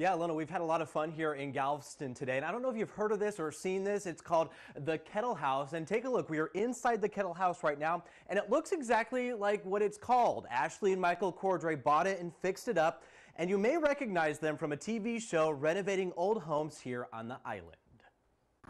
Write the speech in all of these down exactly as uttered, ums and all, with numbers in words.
Yeah, Lena, we've had a lot of fun here in Galveston today, and I don't know if you've heard of this or seen this. It's called the Kettle House, and take a look. We are inside the Kettle House right now, and it looks exactly like what it's called. Ashley and Michael Cordray bought it and fixed it up, and you may recognize them from a T V show renovating old homes here on the island.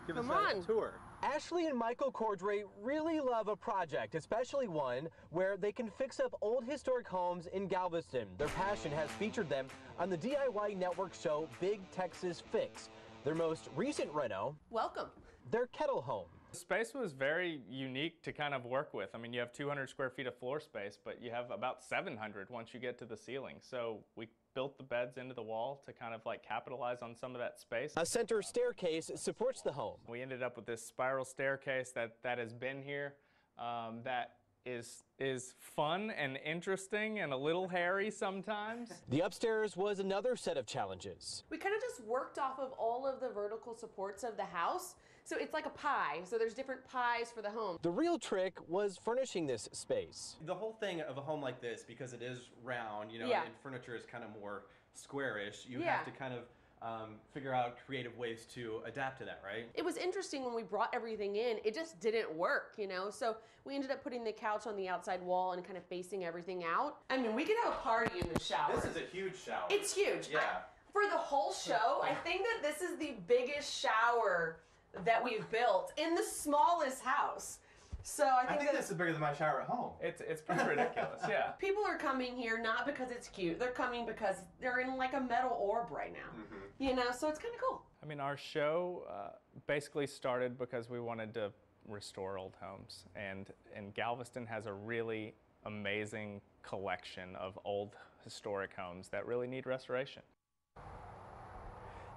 Give us a tour. Ashley and Michael Cordray really love a project, especially one where they can fix up old historic homes in Galveston. Their passion has featured them on the D I Y Network show Big Texas Fix. Their most recent reno. Welcome. Their kettle home. The space was very unique to kind of work with. I mean, you have two hundred square feet of floor space, but you have about seven hundred once you get to the ceiling. So we built the beds into the wall to kind of like capitalize on some of that space. A center staircase supports the home. We ended up with this spiral staircase that, that has been here, um, that is is fun and interesting and a little hairy sometimes. The upstairs was another set of challenges. We kind of just worked off of all of the vertical supports of the house, so it's like a pie, so there's different pies for the home. The real trick was furnishing this space. The whole thing of a home like this, because it is round, you know, yeah. and furniture is kind of more squarish, you yeah. have to kind of Um, figure out creative ways to adapt to that, right? It was interesting when we brought everything in, it just didn't work, you know? So we ended up putting the couch on the outside wall and kind of facing everything out. I mean, we could have a party in the shower. This is a huge shower. It's huge. Yeah. I, for the whole show, I think that this is the biggest shower that we've built in the smallest house. So I think, I think that this is bigger than my shower at home. It's it's pretty ridiculous, yeah. People are coming here not because it's cute. They're coming because they're in like a metal orb right now, mm-hmm. you know, so it's kind of cool. I mean, our show uh, basically started because we wanted to restore old homes. And, and Galveston has a really amazing collection of old historic homes that really need restoration.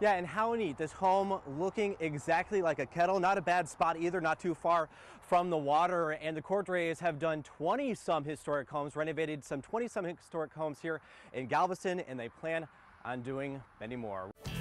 Yeah, and how neat, this home looking exactly like a kettle. Not a bad spot either, not too far from the water. And the Cordrays have done twenty some historic homes, renovated some twenty some historic homes here in Galveston, and they plan on doing many more.